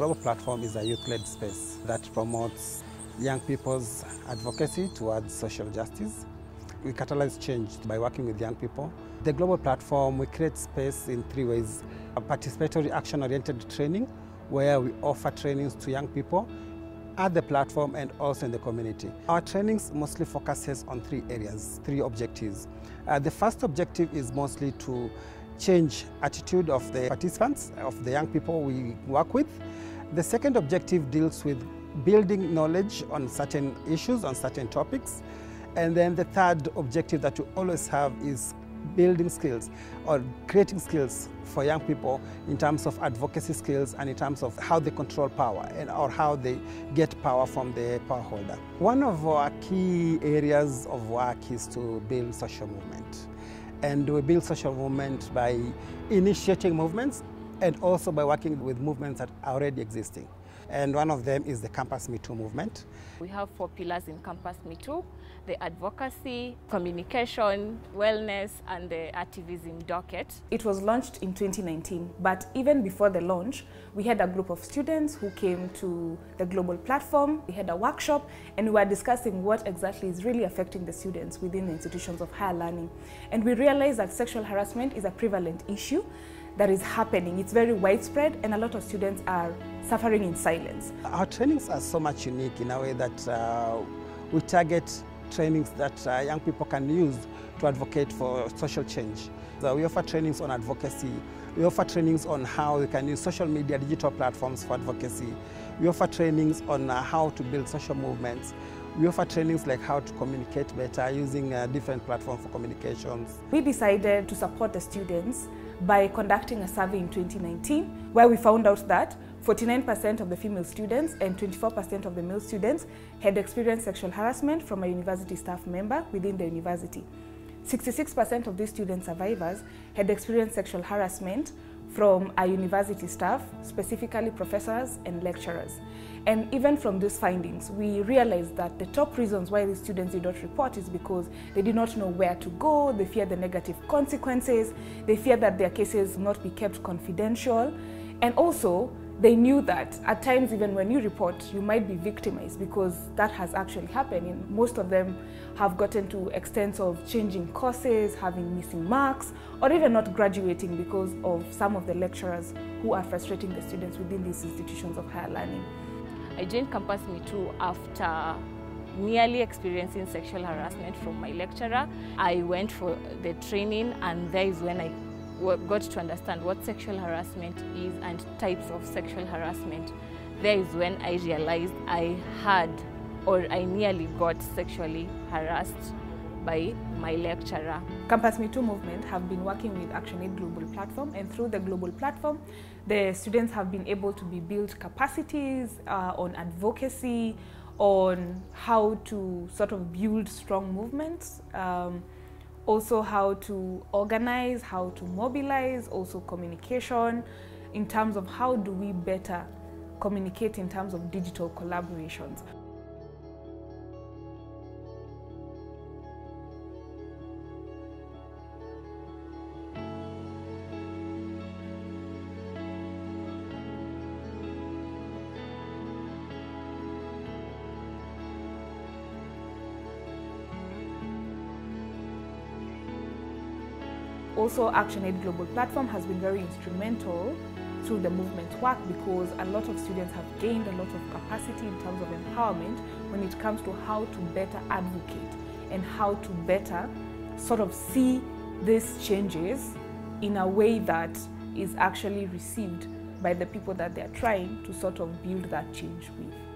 Global Platform is a youth-led space that promotes young people's advocacy towards social justice. We catalyze change by working with young people. The Global Platform, we create space in three ways. A participatory action-oriented training, where we offer trainings to young people at the platform and also in the community. Our trainings mostly focuses on three areas, three objectives. The first objective is mostly to change attitude of the participants, of the young people we work with. The second objective deals with building knowledge on certain issues, on certain topics. And then the third objective that we always have is building skills or creating skills for young people in terms of advocacy skills and in terms of how they control power and or how they get power from the power holder. One of our key areas of work is to build social movement. And we build social movement by initiating movements and also by working with movements that are already existing. And one of them is the Campus Me Too movement. We have four pillars in Campus Me Too: the advocacy, communication, wellness, and the activism docket. It was launched in 2019, but even before the launch, we had a group of students who came to the Global Platform. We had a workshop, and we were discussing what exactly is really affecting the students within the institutions of higher learning. And we realized that sexual harassment is a prevalent issue that is happening. It's very widespread, and a lot of students are suffering in silence. Our trainings are so much unique in a way that we target trainings that young people can use to advocate for social change. So we offer trainings on advocacy. We offer trainings on how they can use social media, digital platforms for advocacy. We offer trainings on how to build social movements. We offer trainings like how to communicate better using a different platform for communications. We decided to support the students by conducting a survey in 2019 where we found out that 49% of the female students and 24% of the male students had experienced sexual harassment from a university staff member within the university. 66% of these student survivors had experienced sexual harassment from our university staff, specifically professors and lecturers. And even from these findings, we realized that the top reasons why these students did not report is because they did not know where to go, they fear the negative consequences, they fear that their cases will not be kept confidential, and also they knew that at times, even when you report, you might be victimized, because that has actually happened. And most of them have gotten to extents of changing courses, having missing marks, or even not graduating because of some of the lecturers who are frustrating the students within these institutions of higher learning. I joined Campus Me Too after nearly experiencing sexual harassment from my lecturer. I went for the training, and that is when I got to understand what sexual harassment is and types of sexual harassment. There is when I realized I had, or I nearly got, sexually harassed by my lecturer. Campus Me Too movement have been working with ActionAid Global Platform, and through the Global Platform, the students have been able to build capacities on advocacy, on how to sort of build strong movements. Also how to organize, how to mobilize, also communication in terms of how do we better communicate in terms of digital collaborations. Also, ActionAid Global Platform has been very instrumental to the movement work, because a lot of students have gained a lot of capacity in terms of empowerment when it comes to how to better advocate and how to better sort of see these changes in a way that is actually received by the people that they are trying to sort of build that change with.